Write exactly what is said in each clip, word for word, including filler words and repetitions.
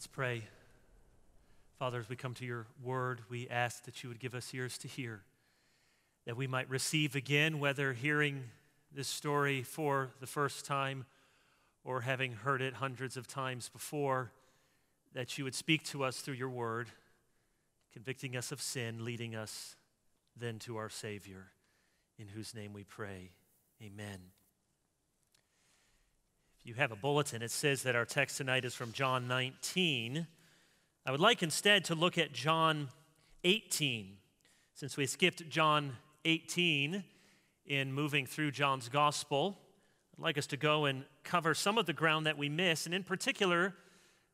Let's pray. Father, as we come to your word, we ask that you would give us ears to hear, that we might receive again, whether hearing this story for the first time or having heard it hundreds of times before, that you would speak to us through your word, convicting us of sin, leading us then to our Savior, in whose name we pray. Amen. If you have a bulletin, it says that our text tonight is from John nineteen. I would like instead to look at John eighteen, since we skipped John eighteen in moving through John's gospel. I'd like us to go and cover some of the ground that we miss, and in particular,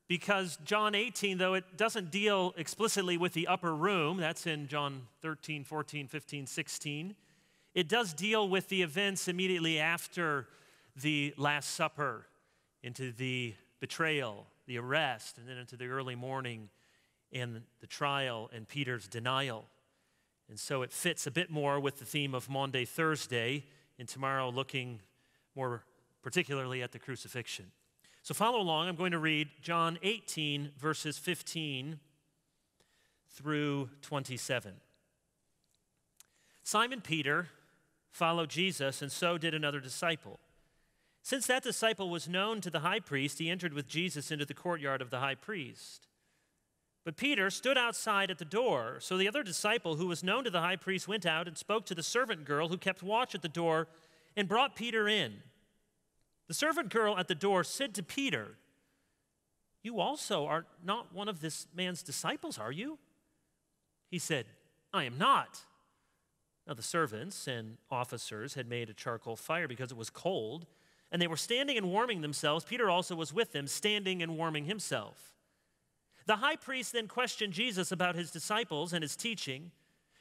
because John eighteen, though it doesn't deal explicitly with the upper room, that's in John thirteen, fourteen, fifteen, sixteen, it does deal with the events immediately after the Last Supper, into the betrayal, the arrest, and then into the early morning and the trial and Peter's denial. And so it fits a bit more with the theme of Maundy Thursday, and tomorrow looking more particularly at the crucifixion. So follow along. I'm going to read John eighteen, verses fifteen through twenty-seven. Simon Peter followed Jesus, and so did another disciple. Since that disciple was known to the high priest, he entered with Jesus into the courtyard of the high priest. But Peter stood outside at the door. So the other disciple, who was known to the high priest, went out and spoke to the servant girl who kept watch at the door and brought Peter in. The servant girl at the door said to Peter, "You also are not one of this man's disciples, are you?" He said, "I am not." Now the servants and officers had made a charcoal fire because it was cold, and they were standing and warming themselves. Peter also was with them, standing and warming himself. The high priest then questioned Jesus about his disciples and his teaching.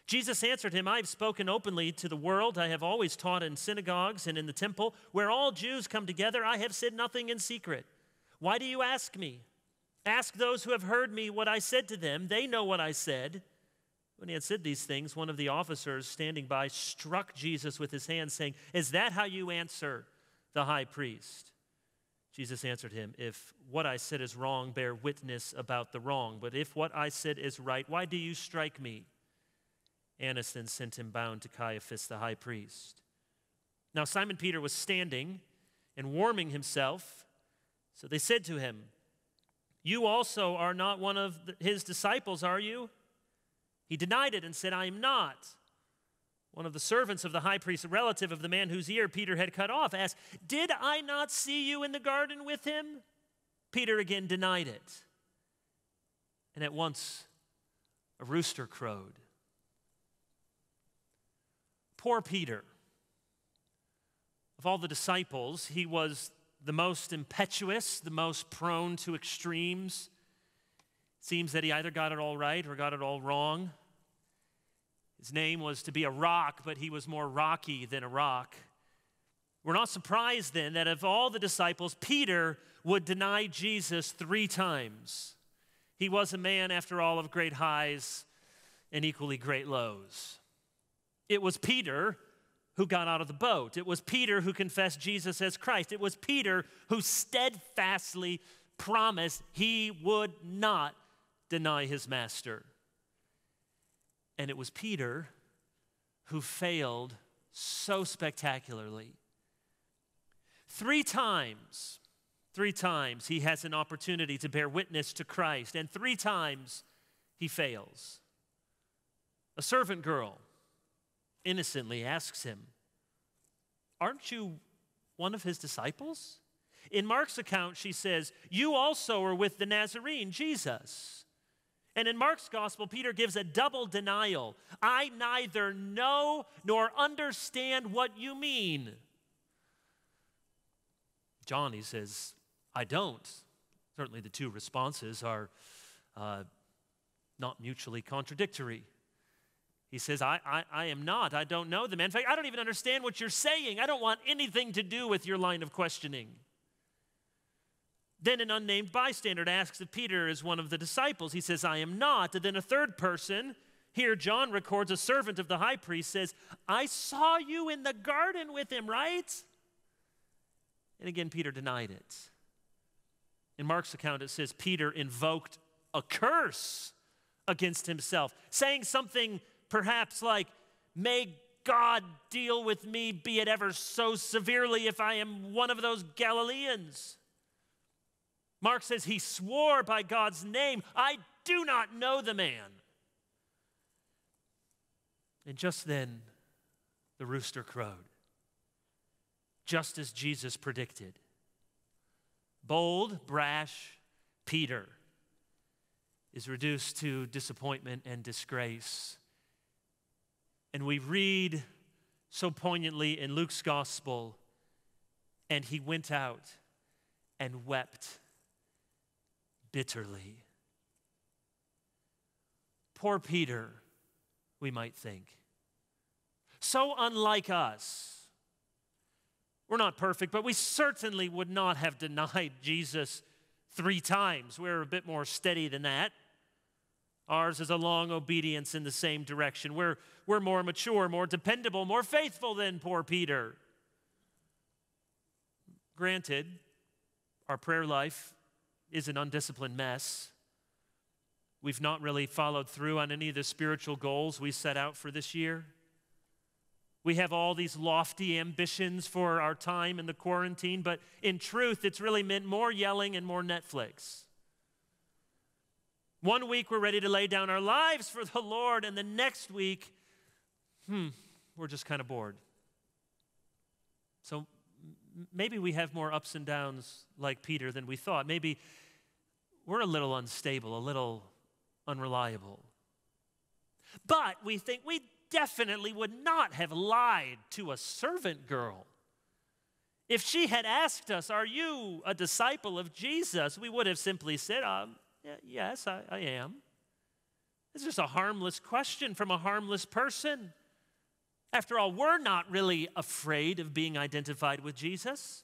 Jesus answered him, "I have spoken openly to the world. I have always taught in synagogues and in the temple, where all Jews come together. I have said nothing in secret. Why do you ask me? Ask those who have heard me what I said to them. They know what I said." When he had said these things, one of the officers standing by struck Jesus with his hand, saying, "Is that how you answer the high priest?" Jesus answered him, "If what I said is wrong, bear witness about the wrong. But if what I said is right, why do you strike me?" Annas then sent him bound to Caiaphas, the high priest. Now Simon Peter was standing and warming himself. So they said to him, "You also are not one of his disciples, are you?" He denied it and said, "I am not." One of the servants of the high priest, a relative of the man whose ear Peter had cut off, asked, "Did I not see you in the garden with him?" Peter again denied it. And at once a rooster crowed. Poor Peter. Of all the disciples, he was the most impetuous, the most prone to extremes. It seems that he either got it all right or got it all wrong. His name was to be a rock, but he was more rocky than a rock. We're not surprised then that of all the disciples, Peter would deny Jesus three times. He was a man, after all, of great highs and equally great lows. It was Peter who got out of the boat. It was Peter who confessed Jesus as Christ. It was Peter who steadfastly promised he would not deny his master. And it was Peter who failed so spectacularly. Three times, three times he has an opportunity to bear witness to Christ, and three times he fails. A servant girl innocently asks him, "Aren't you one of his disciples?" In Mark's account, she says, "You also are with the Nazarene, Jesus." And in Mark's gospel, Peter gives a double denial. "I neither know nor understand what you mean." John, he says, "I don't." Certainly the two responses are uh, not mutually contradictory. He says, I, I, I am not. I don't know the man. In fact, I don't even understand what you're saying. I don't want anything to do with your line of questioning. Then an unnamed bystander asks if Peter is one of the disciples. He says, "I am not." And then a third person, here John records, a servant of the high priest, says, "I saw you in the garden with him, right?" And again, Peter denied it. In Mark's account, it says Peter invoked a curse against himself, saying something perhaps like, "May God deal with me, be it ever so severely, if I am one of those Galileans." Mark says he swore by God's name, "I do not know the man." And just then, the rooster crowed, just as Jesus predicted. Bold, brash Peter is reduced to disappointment and disgrace. And we read so poignantly in Luke's gospel, "And he went out and wept bitterly." Poor Peter, we might think. So unlike us. We're not perfect, but we certainly would not have denied Jesus three times. We're a bit more steady than that. Ours is a long obedience in the same direction. We're, we're more mature, more dependable, more faithful than poor Peter. Granted, our prayer life is an undisciplined mess. We've not really followed through on any of the spiritual goals we set out for this year. We have all these lofty ambitions for our time in the quarantine, but in truth, it's really meant more yelling and more Netflix. One week, we're ready to lay down our lives for the Lord, and the next week, hmm, we're just kind of bored. So maybe we have more ups and downs like Peter than we thought. Maybe we're a little unstable, a little unreliable. But we think we definitely would not have lied to a servant girl. If she had asked us, "Are you a disciple of Jesus?" we would have simply said, um, yes, I, I am. It's just a harmless question from a harmless person. After all, we're not really afraid of being identified with Jesus.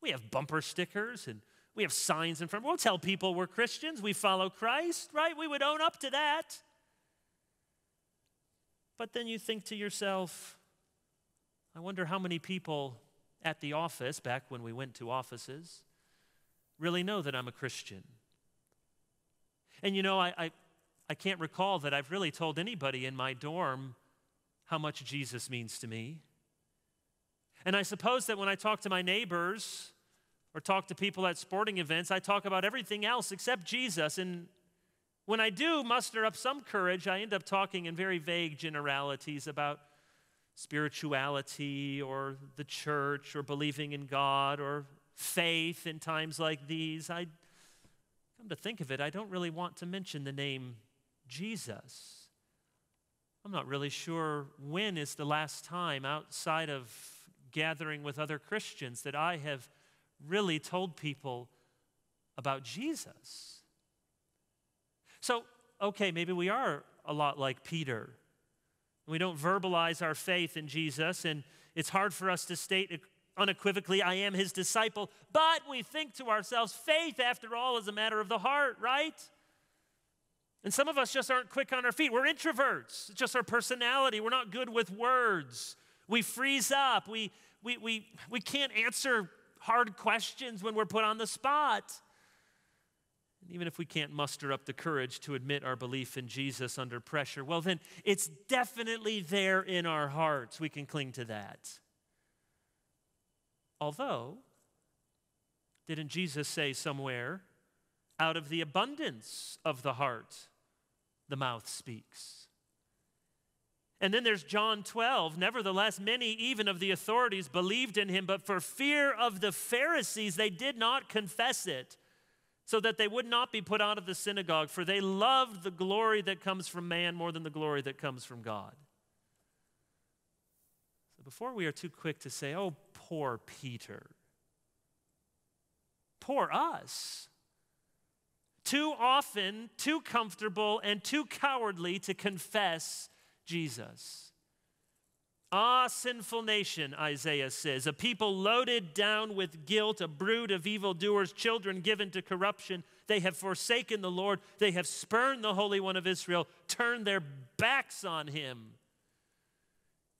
We have bumper stickers and we have signs in front. We'll tell people we're Christians, we follow Christ, right? We would own up to that. But then you think to yourself, I wonder how many people at the office, back when we went to offices, really know that I'm a Christian. And you know, I, I, I can't recall that I've really told anybody in my dorm how much Jesus means to me. And I suppose that when I talk to my neighbors or talk to people at sporting events, I talk about everything else except Jesus. And when I do muster up some courage, I end up talking in very vague generalities about spirituality or the church or believing in God or faith in times like these. I come to think of it, I don't really want to mention the name Jesus. I'm not really sure when is the last time outside of gathering with other Christians that I have really told people about Jesus. So, okay, maybe we are a lot like Peter. We don't verbalize our faith in Jesus, and it's hard for us to state unequivocally, "I am his disciple," but we think to ourselves, faith, after all, is a matter of the heart, right? And some of us just aren't quick on our feet. We're introverts. It's just our personality. We're not good with words. We freeze up. We, we, we, we can't answer hard questions when we're put on the spot. Even if we can't muster up the courage to admit our belief in Jesus under pressure, well then, it's definitely there in our hearts. We can cling to that. Although, didn't Jesus say somewhere, out of the abundance of the heart, the mouth speaks? And then there's John twelve, "Nevertheless, many even of the authorities believed in him, but for fear of the Pharisees, they did not confess it, so that they would not be put out of the synagogue, for they loved the glory that comes from man more than the glory that comes from God." So before we are too quick to say, "Oh, poor Peter," poor us, too often, too comfortable, and too cowardly to confess Jesus. "Ah, sinful nation," Isaiah says, "a people loaded down with guilt, a brood of evildoers, children given to corruption. They have forsaken the Lord. They have spurned the Holy One of Israel, turned their backs on him."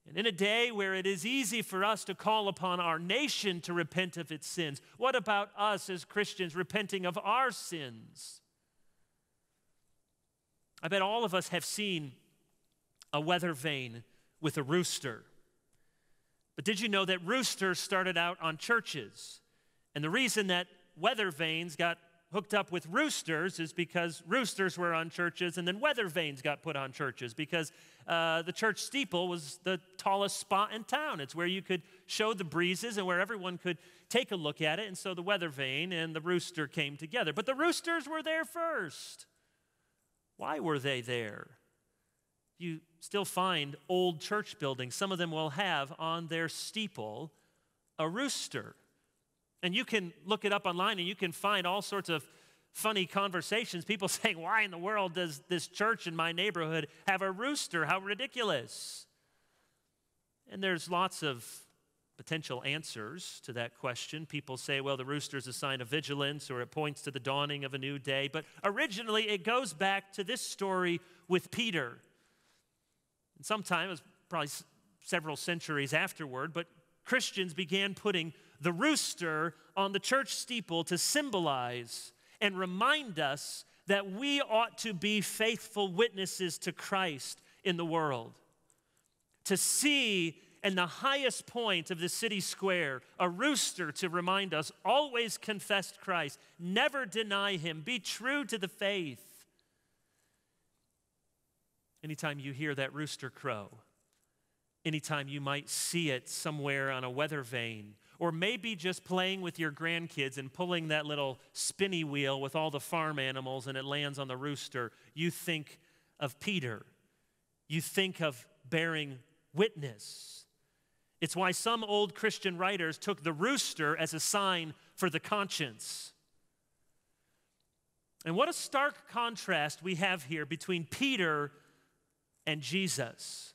And in a day where it is easy for us to call upon our nation to repent of its sins, what about us as Christians repenting of our sins? I bet all of us have seen a weather vane with a rooster. But did you know that roosters started out on churches? And the reason that weather vanes got hooked up with roosters is because roosters were on churches, and then weather vanes got put on churches because uh, the church steeple was the tallest spot in town. It's where you could show the breezes and where everyone could take a look at it, and so the weather vane and the rooster came together. But the roosters were there first. Why were they there? You still find old church buildings. Some of them will have on their steeple a rooster. And you can look it up online and you can find all sorts of funny conversations. People saying, why in the world does this church in my neighborhood have a rooster? How ridiculous. And there's lots of potential answers to that question. People say, well, the rooster is a sign of vigilance, or it points to the dawning of a new day. But originally, it goes back to this story with Peter. And sometime, it was probably several centuries afterward, but Christians began putting the rooster on the church steeple to symbolize and remind us that we ought to be faithful witnesses to Christ in the world. To see in the highest point of the city square a rooster to remind us, always confess Christ, never deny him, be true to the faith. Anytime you hear that rooster crow, anytime you might see it somewhere on a weather vane, or maybe just playing with your grandkids and pulling that little spinny wheel with all the farm animals and it lands on the rooster, you think of Peter. You think of bearing witness. It's why some old Christian writers took the rooster as a sign for the conscience. And what a stark contrast we have here between Peter and Jesus.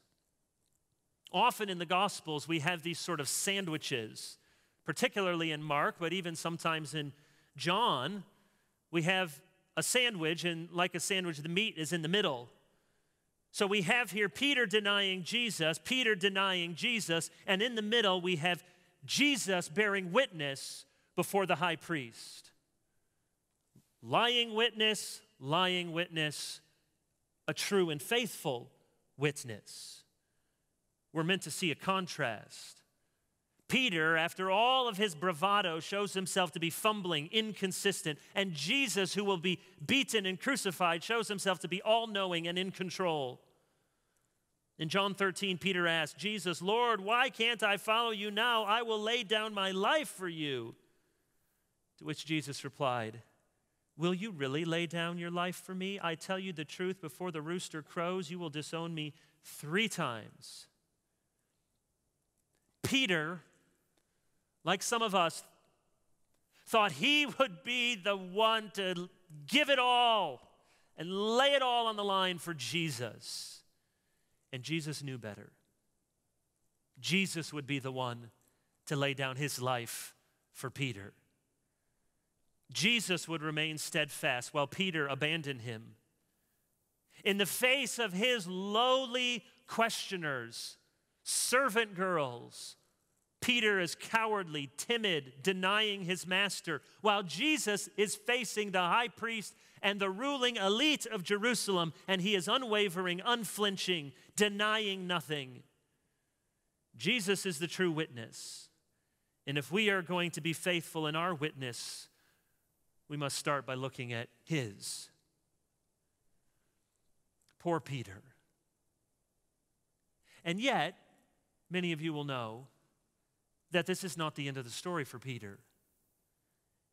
Often in the Gospels, we have these sort of sandwiches, particularly in Mark, but even sometimes in John, we have a sandwich, and like a sandwich, the meat is in the middle. So we have here Peter denying Jesus, Peter denying Jesus, and in the middle, we have Jesus bearing witness before the high priest. Lying witness, lying witness, a true and faithful witness. We're meant to see a contrast. Peter, after all of his bravado, shows himself to be fumbling, inconsistent, and Jesus, who will be beaten and crucified, shows himself to be all-knowing and in control. In John thirteen, Peter asked Jesus, Lord, why can't I follow you now? I will lay down my life for you. To which Jesus replied, will you really lay down your life for me? I tell you the truth, before the rooster crows, you will disown me three times. Peter, like some of us, thought he would be the one to give it all and lay it all on the line for Jesus. And Jesus knew better. Jesus would be the one to lay down his life for Peter. Jesus would remain steadfast while Peter abandoned him. In the face of his lowly questioners, servant girls, Peter is cowardly, timid, denying his master, while Jesus is facing the high priest and the ruling elite of Jerusalem, and he is unwavering, unflinching, denying nothing. Jesus is the true witness, and if we are going to be faithful in our witness, we must start by looking at his. Poor Peter. And yet, many of you will know that this is not the end of the story for Peter.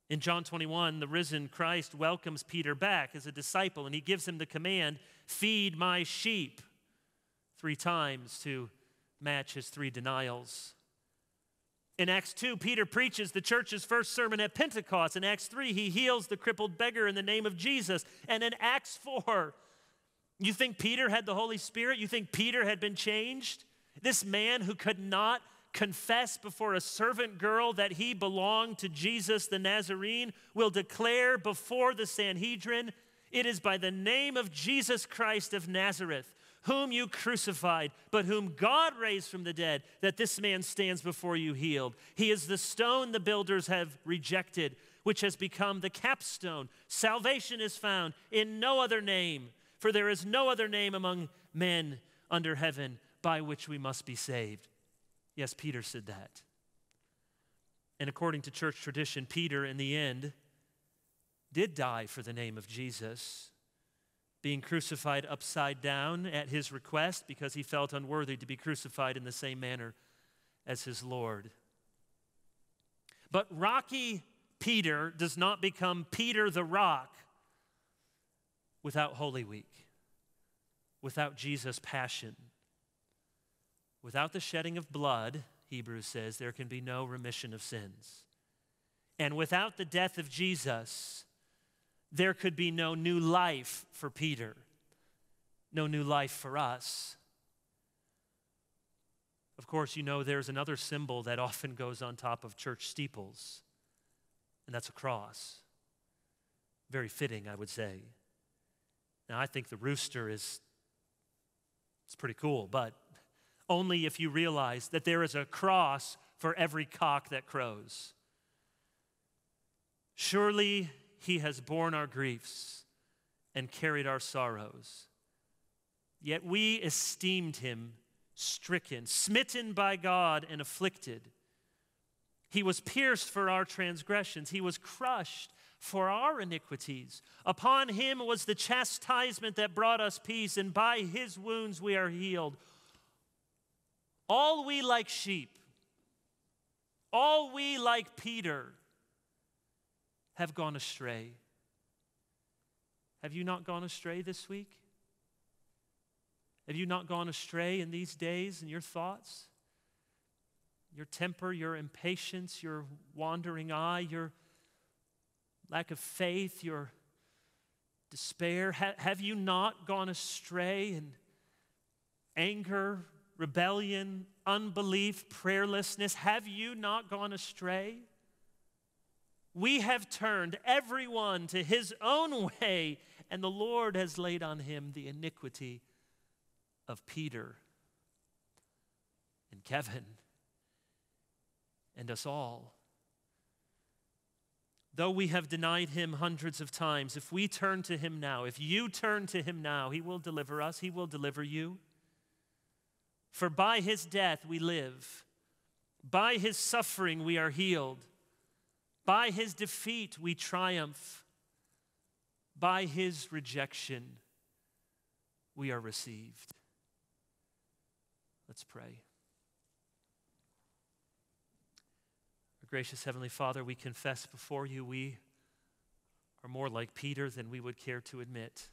In John twenty-one, the risen Christ welcomes Peter back as a disciple, and he gives him the command, feed my sheep, three times to match his three denials. In Acts two, Peter preaches the church's first sermon at Pentecost. In Acts three, he heals the crippled beggar in the name of Jesus. And in Acts four, you think Peter had the Holy Spirit? You think Peter had been changed? This man who could not confess before a servant girl that he belonged to Jesus the Nazarene will declare before the Sanhedrin, it is by the name of Jesus Christ of Nazareth, whom you crucified, but whom God raised from the dead, that this man stands before you healed. He is the stone the builders have rejected, which has become the capstone. Salvation is found in no other name, for there is no other name among men under heaven by which we must be saved. Yes, Peter said that. And according to church tradition, Peter, in the end, did die for the name of Jesus, being crucified upside down at his request because he felt unworthy to be crucified in the same manner as his Lord. But Rocky Peter does not become Peter the Rock without Holy Week, without Jesus' passion. Without the shedding of blood, Hebrews says, there can be no remission of sins. And without the death of Jesus, there could be no new life for Peter, no new life for us. Of course, you know there's another symbol that often goes on top of church steeples, and that's a cross. Very fitting, I would say. Now, I think the rooster is, it's pretty cool, but only if you realize that there is a cross for every cock that crows. Surely he has borne our griefs and carried our sorrows. Yet we esteemed him stricken, smitten by God and afflicted. He was pierced for our transgressions. He was crushed for our iniquities. Upon him was the chastisement that brought us peace, and by his wounds we are healed. All we like sheep, all we like Peter, have gone astray. Have you not gone astray this week? Have you not gone astray in these days in your thoughts? Your temper, your impatience, your wandering eye, your lack of faith, your despair. Ha- have you not gone astray in anger, rebellion, unbelief, prayerlessness? Have you not gone astray? We have turned everyone to his own way, and the Lord has laid on him the iniquity of Peter and Kevin and us all. Though we have denied him hundreds of times, if we turn to him now, if you turn to him now, he will deliver us, he will deliver you. For by his death we live. By his suffering we are healed. By his defeat we triumph. By his rejection we are received. Let's pray. Our gracious Heavenly Father, we confess before you we are more like Peter than we would care to admit.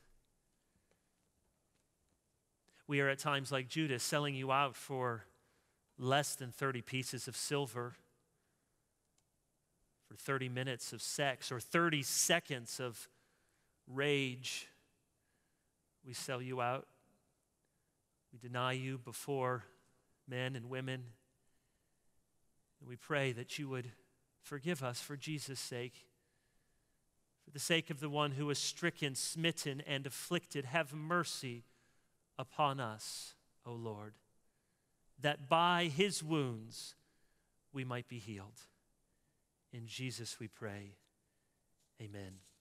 We are at times like Judas, selling you out for less than thirty pieces of silver, for thirty minutes of sex, or thirty seconds of rage. We sell you out. We deny you before men and women. And we pray that you would forgive us for Jesus' sake. For the sake of the one who was stricken, smitten, and afflicted, have mercy upon us, O Lord, that by his wounds we might be healed. In Jesus we pray. Amen.